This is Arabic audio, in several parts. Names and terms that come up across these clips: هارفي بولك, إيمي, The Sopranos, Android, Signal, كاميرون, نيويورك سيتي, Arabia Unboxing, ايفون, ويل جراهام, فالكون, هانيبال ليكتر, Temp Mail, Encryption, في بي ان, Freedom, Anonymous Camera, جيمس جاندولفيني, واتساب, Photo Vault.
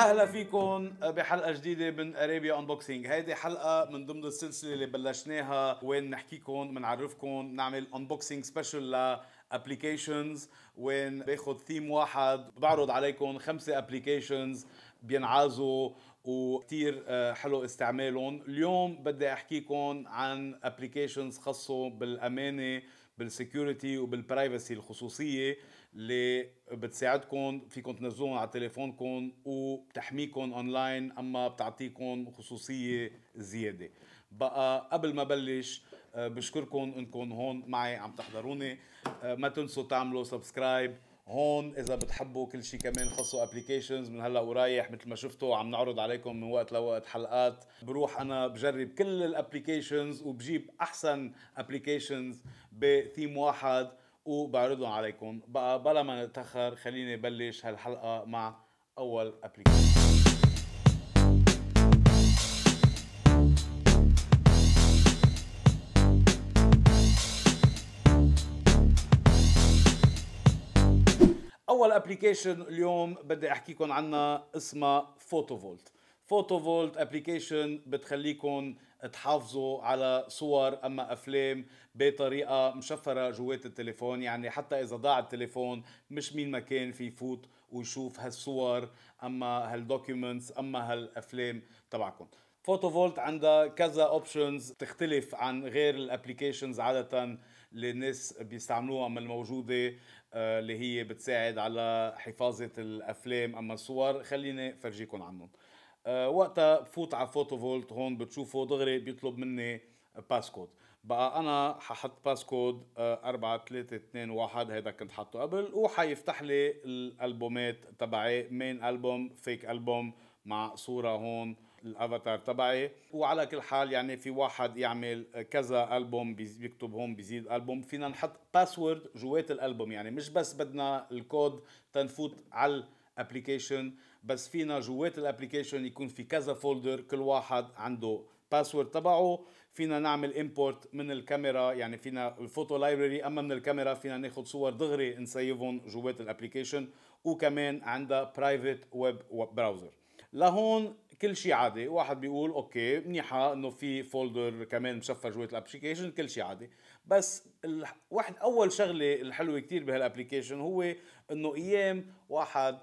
أهلا فيكم بحلقة جديدة من أرابيا أنبوكسينج. هيدي حلقة من ضمن السلسلة اللي بلشناها وين نحكيكم منعرفكم نعمل أنبوكسينج سبيشل لأبليكيشنز، وين باخد ثيم واحد بعرض عليكم 5 أبليكيشنز بينعازوا وكتير حلو استعمالهم. اليوم بدي أحكيكم عن أبليكيشنز خاصة بالأمانة بالسيكوريتي وبالبرايفسي، الخصوصية اللي بتساعدكم فيكم تنزلون على تليفونكم وبتحميكم اونلاين، اما بتعطيكم خصوصية زيادة. بقى قبل ما بلش بشكركم انكم هون معي عم تحضروني، ما تنسوا تعملوا سبسكرايب هون اذا بتحبوا كل شيء كمان خاصه ابلكيشنز. من هلا ورايح مثل ما شفتوا عم نعرض عليكم من وقت لوقت حلقات، بروح انا بجرب كل الابلكيشنز وبجيب احسن ابلكيشنز بثيم واحد وبعرضهم عليكم. بقى بلا ما نتاخر خليني بلش هالحلقه مع اول ابلكيشن. أول أبليكيشن اليوم بدي أحكيكم عنها اسمها فوتو فولت. فوتو فولت أبليكيشن بتخليكم تحافظوا على صور أما أفلام بطريقة مشفرة جوات التليفون، يعني حتى إذا ضاع التليفون مش مين ما كان في يفوت ويشوف هالصور أما هالدوكيومنتس أما هالأفلام تبعكم. فوتو فولت عندها كذا اوبشنز تختلف عن غير الابليكيشنز عادة اللي الناس بيستعملوها، اما الموجودة اللي هي بتساعد على حفاظة الافلام اما الصور. خليني فرجيكم عنهم. وقتها بفوت على فوتو فولت هون بتشوفوا دغري بيطلب مني باسكود. بقى انا ححط باسكود 4 3 2 1، هيدا كنت حاطه قبل، وحيفتح لي الالبومات تبعي، مين البوم، فيك البوم، مع صورة هون الافاتار تبعي. وعلى كل حال يعني في واحد يعمل كذا البوم بيكتب هون بيزيد البوم، فينا نحط باسورد جوات الالبوم، يعني مش بس بدنا الكود تنفوت على الابلكيشن، بس فينا جوات الابلكيشن يكون في كذا فولدر كل واحد عنده باسورد تبعه. فينا نعمل امبورت من الكاميرا، يعني فينا الفوتو لايبراري اما من الكاميرا فينا ناخذ صور دغري نسيفهم جوات الابلكيشن. وكمان عندها برايفت ويب براوزر. لهون كل شيء عادي، واحد بيقول اوكي منيحه انه في فولدر كمان مشفر جوات الابلكيشن، كل شيء عادي. بس واحد اول شغله الحلوه كثير بهالابلكيشن هو انه ايام واحد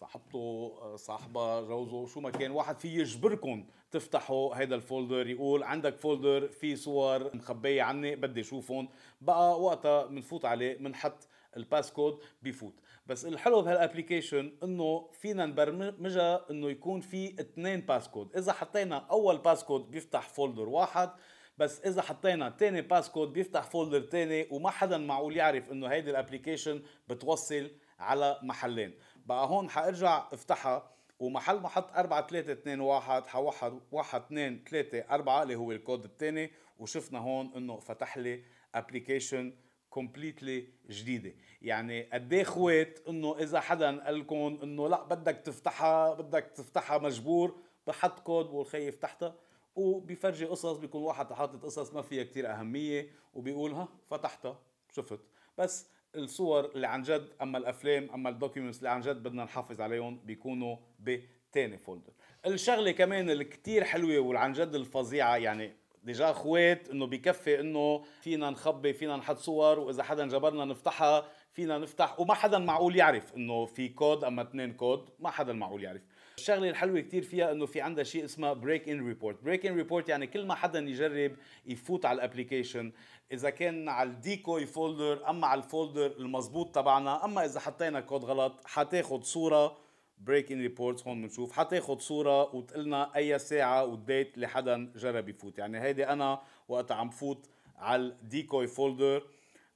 صاحبته صاحبه جوزه شو ما كان، واحد في يجبركم تفتحوا هذا الفولدر، يقول عندك فولدر في صور مخبيه عني بدي اشوفهم. بقى وقتها بنفوت عليه بنحط الباسكود بيفوت. بس الحلو بهالابليكيشن انه فينا نبرمجها انه يكون في 2 باسكود. اذا حطينا اول باسكود بيفتح فولدر واحد، بس اذا حطينا ثاني باسكود بيفتح فولدر ثاني، وما حدا معقول يعرف انه هيدي الابليكيشن بتوصل على محلين. بقى هون حارجع افتحها، ومحل ما حط 4 3 2 1 حوحد 1 2 3 4 اللي هو الكود الثاني، وشفنا هون انه فتح لي ابليكيشن كومبليتلي جديده. يعني قد ايه خوات انه اذا حدا قال لكم انه لا بدك تفتحها مجبور، بحط كود والخي فتحتها وبيفرجي قصص، بيكون واحد حاطط قصص ما فيها كثير اهميه وبيقول ها فتحتها شفت. بس الصور اللي عن جد اما الافلام اما الدوكيومنتس اللي عن جد بدنا نحافظ عليهم بيكونوا بثاني فولدر. الشغله كمان اللي كثير حلوه والعن جد الفظيعه، يعني ديجا اخوات انه بكفي انه فينا نخبي فينا نحط صور، واذا حدا جبرنا نفتحها فينا نفتح وما حدا معقول يعرف انه في كود اما 2 كود، ما حدا معقول يعرف. الشغله الحلوه كثير فيها انه في عندها شيء اسمه بريك ان ريبورت. بريك ان ريبورت يعني كل ما حدا يجرب يفوت على الابلكيشن، اذا كان على الديكوي فولدر اما على الفولدر المضبوط تبعنا، اما اذا حطينا كود غلط حتاخذ صوره. بريك ان ريبورتس هون بنشوف حتاخد صوره وتقلنا اي ساعه والديت اللي حدا جرب يفوت. يعني هيدي انا وقت عم فوت على الديكوي فولدر،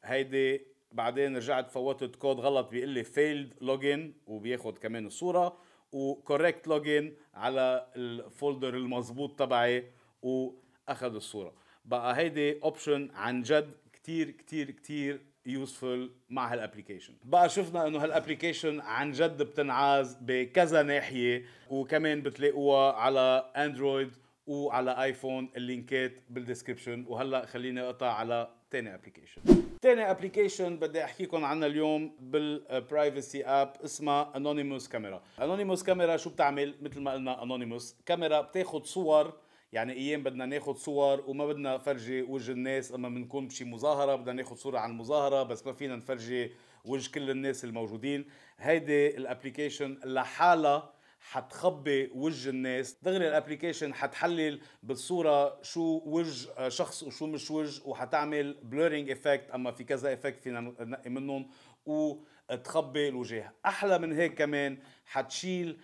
هيدي بعدين رجعت فوتت كود غلط بيقول لي فيلد لوجن وبياخد كمان الصوره، وكوريكت لوجن على الفولدر المضبوط تبعي واخذ الصوره. بقى هيدي اوبشن عن جد كتير كتير كتير يوسفل مع هالابليكيشن. بقى شفنا انه هالابليكيشن عن جد بتنعاز بكذا ناحيه، وكمان بتلاقوها على اندرويد وعلى ايفون، اللينكات بالديسكربشن. وهلا خليني اقطع على تاني ابلكيشن. تاني ابلكيشن بدي احكيكم عنها اليوم بالبرايفسي اب اسمها انونيموس كاميرا. انونيموس كاميرا شو بتعمل؟ مثل ما قلنا انونيموس كاميرا بتاخد صور، يعني ايام بدنا ناخد صور وما بدنا نفرجي وجه الناس، اما بنكون بشي مظاهره بدنا ناخد صوره عن المظاهره بس ما فينا نفرجي وجه كل الناس الموجودين، هيدي الابلكيشن لحالها حتخبي وجه الناس. دغري الابلكيشن حتحلل بالصوره شو وجه شخص وشو مش وجه، وحتعمل بلورينج افكت، اما في كذا افكت فينا ننقي منهم وتخبي الوجه. احلى من هيك كمان حتشيل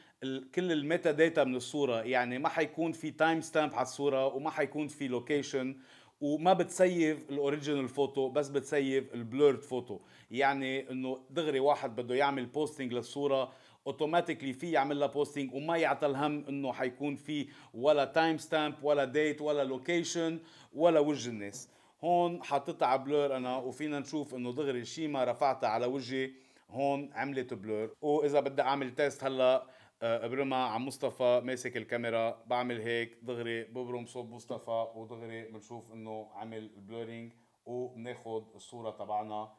كل الميتا داتا من الصوره، يعني ما حيكون في تايم ستامب على الصوره وما حيكون في لوكيشن، وما بتسيف الاوريجينال فوتو بس بتسيف البلورد فوتو، يعني انه دغري واحد بده يعمل بوستنج للصوره اوتوماتيكلي في يعمل لها بوستنج وما يعطى الهم انه حيكون في ولا تايم ستامب ولا ديت ولا لوكيشن ولا وجه الناس. هون حطيتها على بلور انا وفينا نشوف انه دغري شي ما رفعتها على وجهي هون عملت بلور. واذا بدي اعمل تيست هلا برمى على مصطفى ماسك الكاميرا، بعمل هيك دغري ببرم صوب مصطفى ودغري بنشوف انه عمل بلورينج وبناخذ الصوره تبعنا،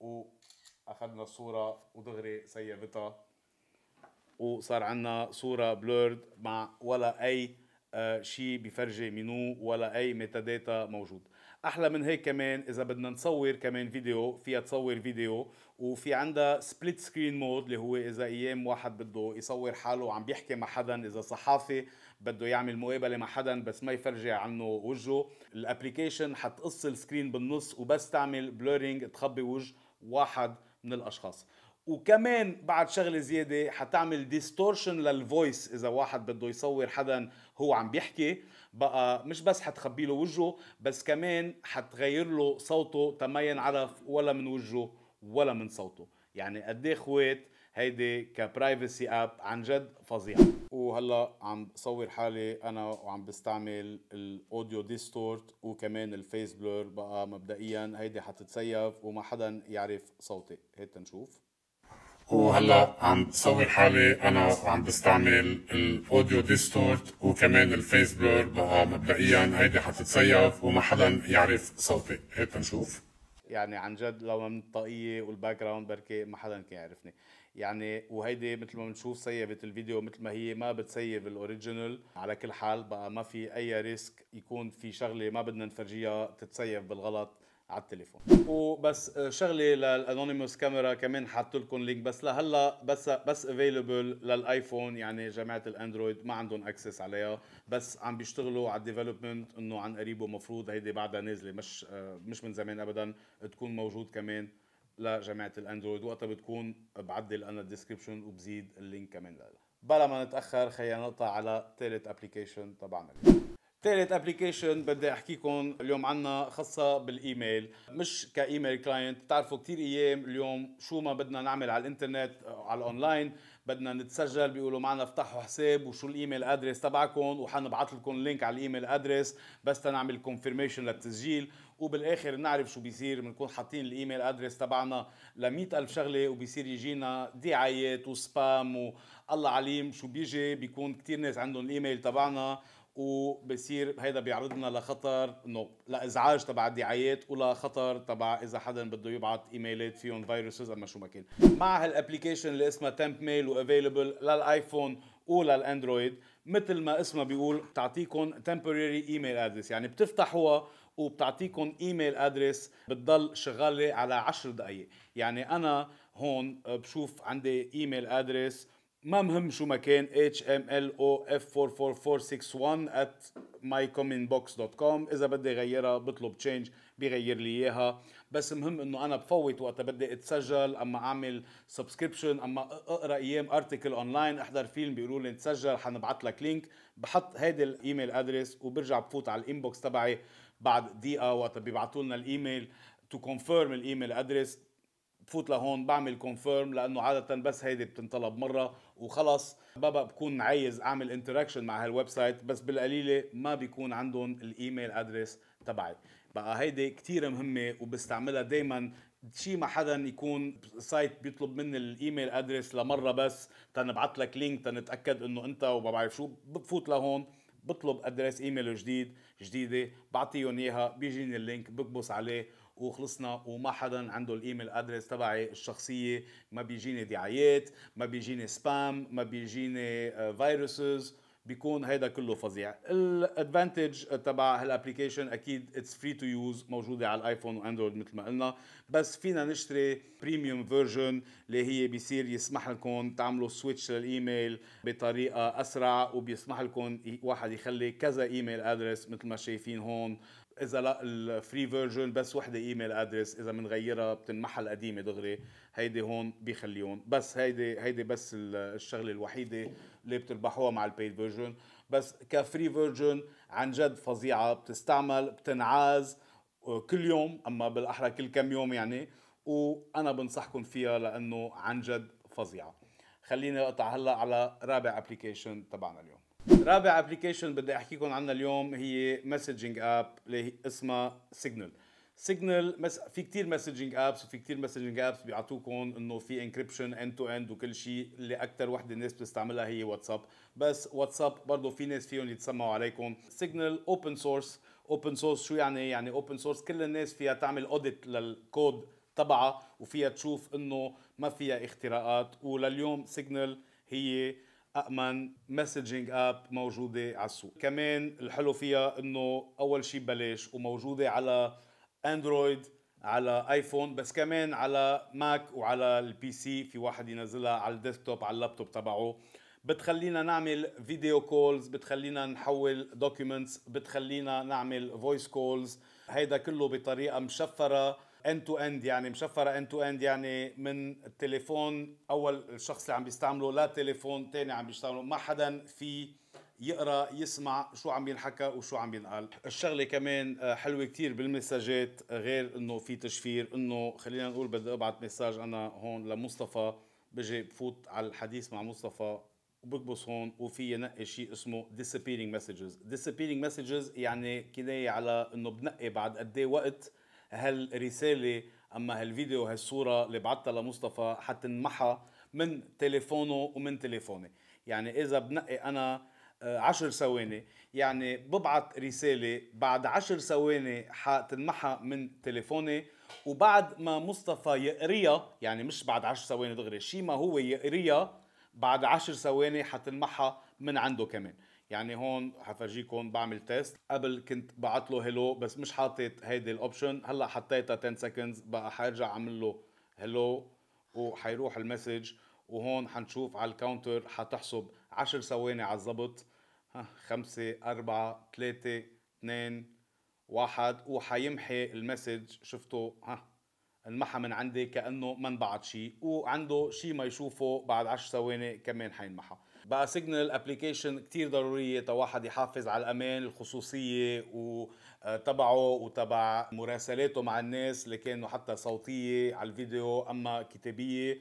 واخذنا الصوره ودغري سيبتها وصار عندنا صوره بلورد مع ولا اي شيء بفرجي منو ولا اي ميتا داتا موجود. احلى من هيك كمان اذا بدنا نصور كمان فيديو فيها تصور فيديو، وفي عندها سبليت سكرين مود اللي هو اذا ايام واحد بده يصور حاله وعم بيحكي مع حدا، اذا صحافي بده يعمل مقابله مع حدا بس ما يفرجي عنه وجهه، الابلكيشن حتقص السكرين بالنص وبس تعمل بلورينج تخبي وجه واحد من الاشخاص. وكمان بعد شغله زياده حتعمل ديستورشن للفويس، اذا واحد بده يصور حدا هو عم بيحكي بقى مش بس حتخبي له وجهه بس كمان حتغير له صوته تما ينعرف ولا من وجهه ولا من صوته. يعني قد ايه اخوات هيدي كبرايفسي اب عن جد فظيعه. وهلا عم صور حالي انا وعم بستعمل الاوديو ديستورت وكمان الفيس بلور، بقى مبدئيا هيدي حتتسيف وما حدا يعرف صوتي. هيك نشوف. وهلا عم بصور حالي انا وعم بستعمل الاوديو ديستورت وكمان الفيس بلور، بقى مبدئيا هيدي حتتسيف وما حدا يعرف صوتي. هيك نشوف. يعني عن جد لو ما من الطاقيه والباك جراوند بركي ما حدا كان يعرفني يعني. وهيدي مثل ما بنشوف سيفت الفيديو مثل ما هي، ما بتسيف الاوريجينال. على كل حال بقى ما في اي ريسك يكون في شغله ما بدنا نفرجيها تتسيف بالغلط على التليفون. وبس شغله للانونيموس كاميرا كمان حاط لكم لينك، بس لهلا بس افيلبل للايفون، يعني جماعه الاندرويد ما عندهم اكسس عليها، بس عم بيشتغلوا على الديفلوبمنت انه عن قريبه مفروض هيدي بعدها نازله مش من زمان ابدا تكون موجود كمان لجماعه الاندرويد، وقتها بتكون بعدل انا الديسكربشن وبزيد اللينك كمان لها. بلا ما نتاخر خلينا نقطع على ثالث ابلكيشن تبعنا. ثالث ابلكيشن بدي احكيكم اليوم عنها خاصه بالايميل، مش كايميل كلاينت. بتعرفوا كثير ايام اليوم شو ما بدنا نعمل على الانترنت على الاونلاين بدنا نتسجل، بيقولوا معنا افتحوا حساب وشو الايميل ادرس تبعكم وحنبعث لكم لينك على الايميل ادرس بس تنعمل كونفيرميشن للتسجيل، وبالاخر نعرف شو بيصير بنكون حاطين الايميل ادرس تبعنا ل 100,000 شغله وبيصير يجينا دعايات وسبام والله عليم شو بيجي. بيكون كثير ناس عندهم الايميل تبعنا وبصير هيدا بيعرضنا لخطر انه لازعاج تبع الدعايات ولا خطر تبع اذا حدا بده يبعث ايميلات فيهم فيروسز اما شو ما كان. مع هالابلكيشن اللي اسمها تمب ميل وافيلبل للايفون وللاندرويد، مثل ما اسمها بيقول بتعطيكم تمبوراري ايميل ادرس، يعني بتفتحوها وبتعطيكم ايميل ادرس بتضل شغاله على 10 دقائق. يعني انا هون بشوف عندي ايميل ادرس ما مهم شو ما كان hmlof44461@mycommentbox.com، اذا بدي غيرها بطلب تشينج بغير لي اياها، بس مهم انه انا بفوت وقتها بدي اتسجل اما اعمل سبسكريبشن اما اقرا ايام ارتكل اونلاين احضر فيلم بيقولوا لي تسجل حنبعث لك لينك، بحط هيدي الايميل ادرس وبرجع بفوت على الانبوكس تبعي بعد دقيقه وقتها بيبعثوا لنا الايميل تو كونفيرم الايميل ادرس، بفوت لهون بعمل كونفيرم لانه عاده بس هيدي بتنطلب مره وخلص. بابا بكون عايز اعمل انتراكشن مع هالويب سايت بس بالقليله ما بيكون عندهم الايميل ادرس تبعي، بقى هيدي كثير مهمه وبستعملها دائما. شي ما حدا يكون سايت بيطلب مني الايميل ادرس لمره بس تنبعت لك لينك تنتاكد انه انت وما بعرف شو، بفوت لهون بطلب ادرس ايميل جديده بعطيهم اياها بيجيني اللينك بكبس عليه وخلصنا، وما حدا عنده الايميل ادرس تبعي الشخصيه، ما بيجيني دعايات، ما بيجيني سبام، ما بيجيني فيروسز، بيكون هيدا كله فظيع. الادفانتج تبع هالابلكيشن اكيد اتس فري تو يوز، موجوده على الايفون واندرويد مثل ما قلنا، بس فينا نشتري بريميوم فيرجن اللي هي بيصير يسمح لكم تعملوا سويتش للايميل بطريقه اسرع، وبيسمح لكم واحد يخلي كذا ايميل ادرس مثل ما شايفين هون. اذا لا الفري فيرجن بس وحده ايميل ادرس، اذا بنغيرها بتنمحل قديمه دغري، هيدي هون بيخليهم، بس هيدي بس الشغله الوحيده اللي بتربحوها مع البيد فيرجن. بس كفري فيرجن عن جد فظيعه، بتستعمل، بتنعاز كل يوم، اما بالاحرى كل كم يوم يعني، وانا بنصحكم فيها لانه عن جد فظيعه. خليني اقطع هلا على رابع ابلكيشن تبعنا اليوم. رابع ابلكيشن بدي احكيكم عنها اليوم هي مسجنج اب اللي اسمها سيجنال. سيجنال في كثير مسجنج ابس، وفي كثير مسجنج ابس بيعطوكم انه في انكريبشن اند تو اند وكل شيء، اللي اكثر وحده الناس بتستعملها هي واتساب، بس واتساب برضه في ناس فيهم يتسمعوا عليكم. سيجنال اوبن سورس. اوبن سورس شو يعني؟ يعني اوبن سورس كل الناس فيها تعمل اوديت للكود تبعها، وفيها تشوف انه ما فيها اختراقات. ولليوم سيجنال هي أأمن مسجنج اب موجودة على السوق. كمان الحلو فيها انه اول شيء ببلاش، وموجودة على اندرويد، على ايفون، بس كمان على ماك وعلى البي سي، في واحد ينزلها على الديسكتوب على اللابتوب تبعه. بتخلينا نعمل فيديو كولز، بتخلينا نحول دوكيومنتس، بتخلينا نعمل فويس كولز، هيدا كله بطريقة مشفرة end to end، يعني مشفرة end to end، يعني من التليفون اول الشخص اللي عم بيستعمله لتليفون ثاني عم بيستعمله، ما حدا في يقرا يسمع شو عم ينحكى وشو عم ينقال. الشغله كمان حلوه كثير بالمساجات، غير انه في تشفير، انه خلينا نقول بدي ابعث مساج انا هون لمصطفى، بجي بفوت على الحديث مع مصطفى وبكبس هون، وفي ينقي شيء اسمه disappearing messages. disappearing messages يعني كنايه على انه بنقي بعد قد ايه وقت هالرساله، اما هالفيديو هالصوره اللي بعتها لمصطفى حتنمحى من تليفونه ومن تليفوني. يعني اذا بنقي انا 10 ثواني، يعني ببعت رساله بعد 10 ثواني حتنمحى من تليفوني، وبعد ما مصطفى يقريها، يعني مش بعد 10 ثواني دغري، شي ما هو يقريها بعد 10 ثواني حتنمحى من عنده كمان. يعني هون حفرجيكم بعمل تيست، قبل كنت بعت له هلو بس مش حاطط هيدي الاوبشن، هلا حطيتها 10 سكندز، بقى حرجع اعمل له هلو وحيروح المسج، وهون حنشوف على الكاونتر حتحسب 10 ثواني على الضبط، 5 4 3 2 1، وحيمحي المسج. شفتوا؟ ها انمحى من عندي كانه ما انبعت شيء، وعنده شيء ما يشوفه بعد 10 ثواني كمان حينمحى. بقى سيجنال ابلكيشن كثير ضروريه تواحد يحافظ على الامان، الخصوصيه وتبعه وتبع مراسلاته مع الناس، اللي كانوا حتى صوتيه على الفيديو اما كتابيه،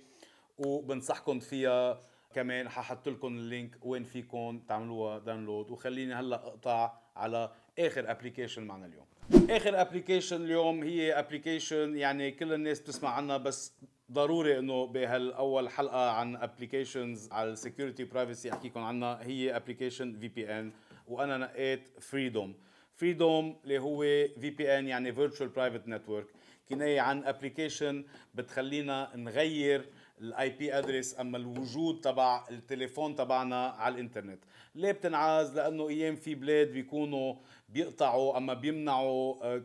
وبنصحكم فيها. كمان ححط لكم اللينك وين فيكم تعملوها داونلود. وخليني هلا اقطع على اخر ابلكيشن معنا اليوم. اخر ابلكيشن اليوم هي ابلكيشن يعني كل الناس بتسمع عنها، بس ضروري انه بهالاول حلقه عن ابلكيشنز على السكيورتي برايفسي احكيكم عنها. هي ابلكيشن في بي ان، وانا نقيت فريدوم. فريدوم اللي هو في بي ان يعني فيرتشوال برايفت نتورك، كنايه عن ابلكيشن بتخلينا نغير الاي بي ادرس، اما الوجود تبع التليفون تبعنا على الانترنت. ليه بتنعاز؟ لانه ايام في بلاد بيكونوا بيقطعوا اما بيمنعوا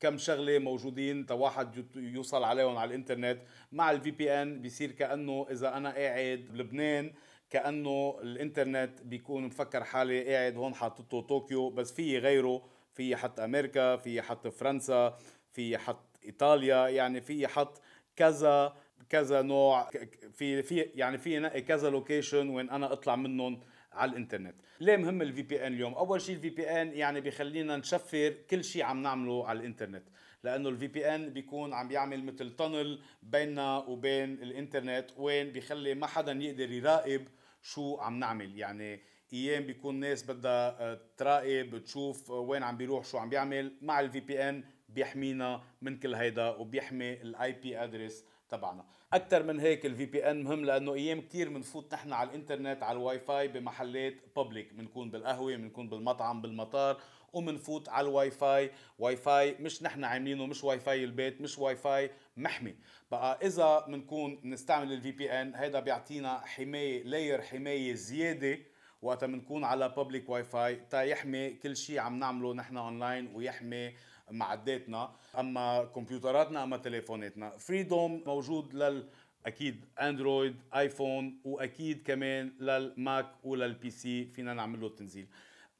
كم شغله موجودين تواحد يوصل عليهم على الانترنت. مع الفي بي ان بيصير كانه اذا انا قاعد بلبنان كانه الانترنت بيكون مفكر حالي قاعد هون حاطته طوكيو، بس في غيره، في حط امريكا، في حط فرنسا، في حط ايطاليا، يعني في حط كذا كذا نوع، في يعني في نقي كذا لوكيشن وين انا اطلع منهم على الانترنت. ليه مهم الفي بي ان اليوم؟ اول شيء الفي بي ان يعني بيخلينا نشفر كل شيء عم نعمله على الانترنت، لانه الفي بي ان بيكون عم بيعمل مثل تانل بيننا وبين الانترنت، وين بيخلي ما حدا يقدر يراقب شو عم نعمل. يعني ايام بيكون ناس بدها تراقب تشوف وين عم بيروح شو عم بيعمل، مع الفي بي ان بيحمينا من كل هيدا، وبيحمي الاي بي ادرس تبعنا. اكثر من هيك الفي بي ان مهم، لانه ايام كثير بنفوت نحن على الانترنت على الواي فاي بمحلات بابليك، بنكون بالقهوه، بنكون بالمطعم، بالمطار، ومنفوت على الواي فاي. واي فاي مش نحن عاملينه، مش واي فاي البيت، مش واي فاي محمي. بقى اذا بنكون بنستعمل الفي بي ان هيدا بيعطينا حمايه، لاير حمايه زياده وقت بنكون على بابليك واي فاي تا يحمي كل شيء عم نعمله نحن اونلاين ويحمي معداتنا، اما كمبيوتراتنا اما تليفوناتنا. فريدوم موجود لل اكيد اندرويد، ايفون، واكيد كمان للماك وللبي سي فينا نعمل له التنزيل.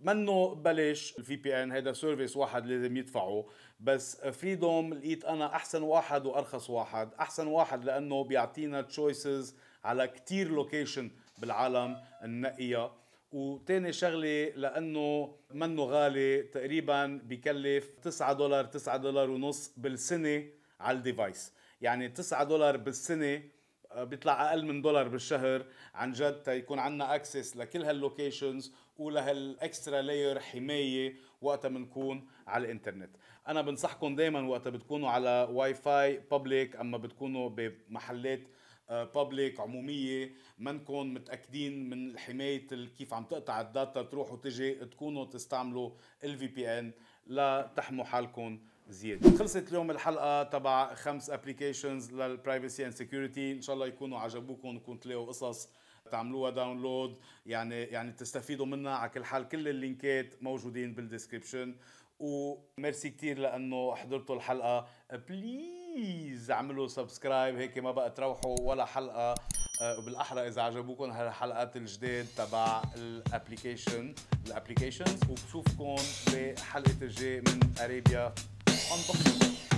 منه ببلاش الفي بي ان، هيدا سيرفيس واحد لازم يدفعه، بس فريدوم لقيت انا احسن واحد وارخص واحد. احسن واحد لانه بيعطينا تشويسز على كتير لوكيشن بالعالم ننقيها، وتاني شغله لانه منه غالي، تقريبا بكلف $9 $9.50 بالسنه على الديفايس، يعني $9 بالسنه بيطلع اقل من $1 بالشهر. عن جد تيكون عندنا اكسس لكل هاللوكيشنز ولهالاكسترا لاير حمايه وقتها بنكون على الانترنت. انا بنصحكم دائما وقتها بتكونوا على واي فاي بابليك، اما بتكونوا بمحلات بابليك عموميه منكم متاكدين من حمايه كيف عم تقطع الداتا تروح وتجي، تكونوا تستعملوا الفي بي ان لتحموا حالكم زيادة. خلصت اليوم الحلقة تبع 5 ابلكيشنز للبرايفسي اند سكيورتي، ان شاء الله يكونوا عجبوكم وكون تلاقوا قصص تعملوها داونلود، يعني تستفيدوا منها. على كل حال كل اللينكات موجودين بالديسكربشن، وميرسي كتير لانه حضرتوا الحلقة. بليز اعملوا سبسكرايب هيك ما بقى تروحوا ولا حلقة، وبالاحرى اذا عجبوكم هالحلقات الجديد تبع الابلكيشنز، وبشوفكم بحلقة الجاي من Arabia Unboxing.